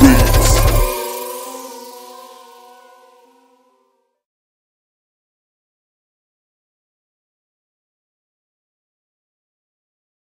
Beats.